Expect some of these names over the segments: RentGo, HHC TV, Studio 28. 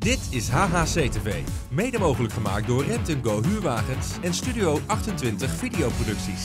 Dit is HHC TV, mede mogelijk gemaakt door RentGo Huurwagens en Studio 28 videoproducties.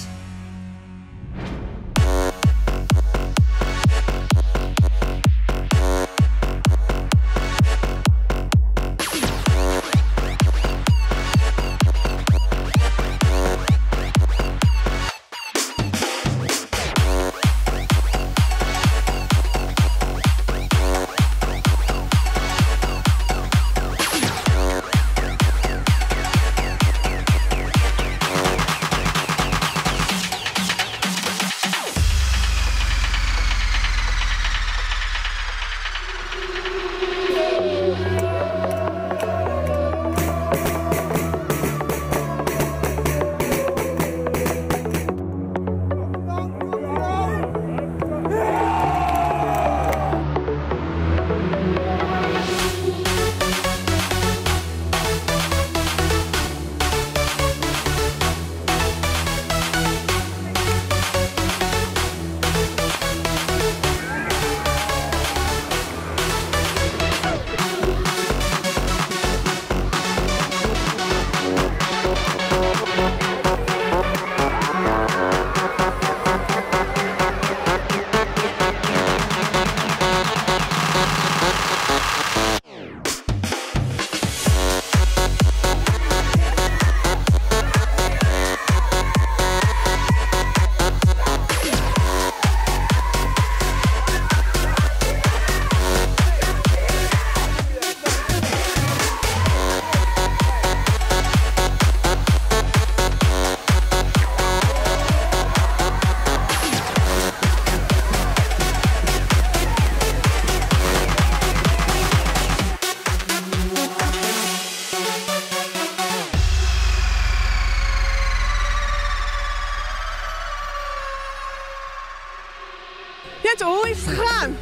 Jette, hoe is het gegaan?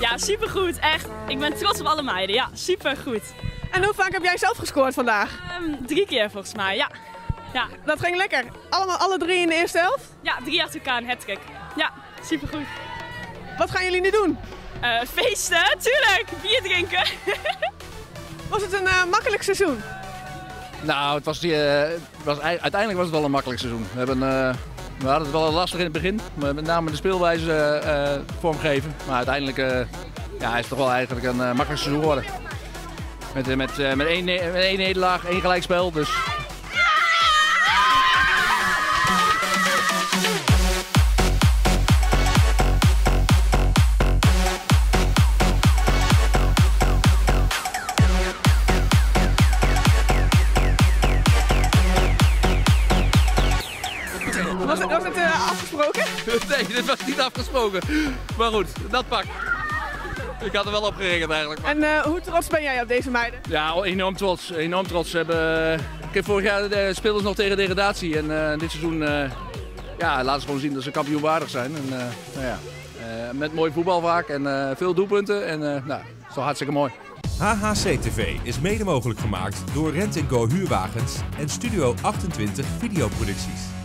Ja, supergoed. Echt. Ik ben trots op alle meiden. Ja, supergoed. En hoe vaak heb jij zelf gescoord vandaag? 3 keer volgens mij, ja. Dat ging lekker. Allemaal alle 3 in de eerste helft? Ja, 3 achter elkaar, een hattrick. Ja, supergoed. Wat gaan jullie nu doen? Feesten, tuurlijk. Bier drinken. Was het een makkelijk seizoen? Nou, uiteindelijk was het wel een makkelijk seizoen. We hadden het wel lastig in het begin, met name de speelwijze vormgeven. Maar uiteindelijk is het toch wel eigenlijk een makkelijk seizoen geworden. Met 1 nederlaag, 1 gelijkspel. Dus. Was het afgesproken? Nee, dit was niet afgesproken. Maar goed, dat pak. Ik had er wel op gerekend eigenlijk. En hoe trots ben jij op deze meiden? Ja, enorm trots. Enorm trots. Vorig jaar speelden ze nog tegen degradatie. En dit seizoen laten ze gewoon zien dat ze kampioenwaardig zijn. En, met mooi voetbal vaak en veel doelpunten. En het is wel hartstikke mooi. HHC TV is mede mogelijk gemaakt door RentGo Huurwagens en Studio 28 videoproducties.